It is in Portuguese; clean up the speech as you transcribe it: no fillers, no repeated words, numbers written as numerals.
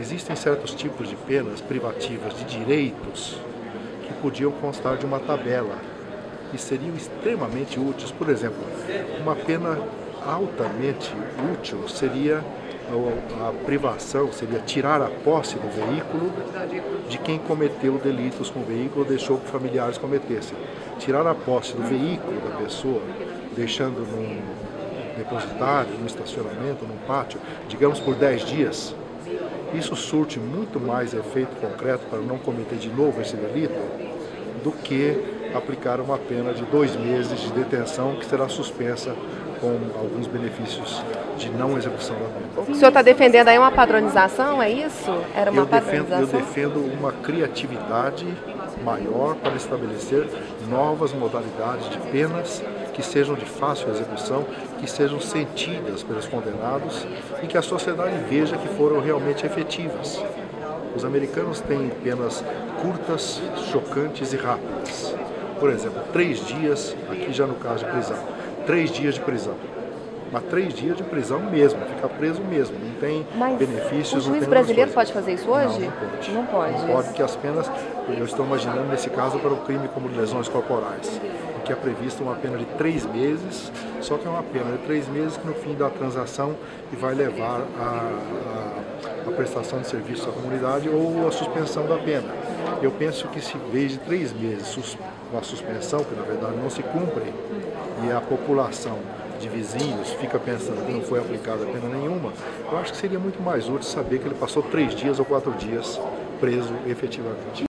existem certos tipos de penas privativas de direitos que podiam constar de uma tabela e seriam extremamente úteis. Por exemplo, uma pena altamente útil seria a privação, seria tirar a posse do veículo de quem cometeu delitos com o veículo ou deixou que familiares cometessem. Tirar a posse do veículo da pessoa, deixando num depositário, num estacionamento, num pátio, digamos por 10 dias, isso surte muito mais efeito concreto para não cometer de novo esse delito do que aplicar uma pena de 2 meses de detenção que será suspensa com alguns benefícios de não execução da pena. O senhor está defendendo aí uma padronização, é isso? Era uma padronização? Eu defendo uma criatividade maior para estabelecer novas modalidades de penas que sejam de fácil execução, que sejam sentidas pelos condenados e que a sociedade veja que foram realmente efetivas. Os americanos têm penas curtas, chocantes e rápidas. Por exemplo, 3 dias, aqui já no caso de prisão, 3 dias de prisão. Mas 3 dias de prisão mesmo, fica preso mesmo, não tem benefícios. Mas o juiz brasileiro pode fazer isso hoje? Não pode. Não pode, que as penas, eu estou imaginando nesse caso para o crime como lesões corporais, em que é prevista uma pena de 3 meses, só que é uma pena de 3 meses que no fim da transação vai levar a prestação de serviço à comunidade ou a suspensão da pena. Eu penso que se veja 3 meses com a suspensão, que na verdade não se cumpre, e a população de vizinhos fica pensando que não foi aplicada pena nenhuma, eu acho que seria muito mais útil saber que ele passou 3 dias ou 4 dias preso efetivamente.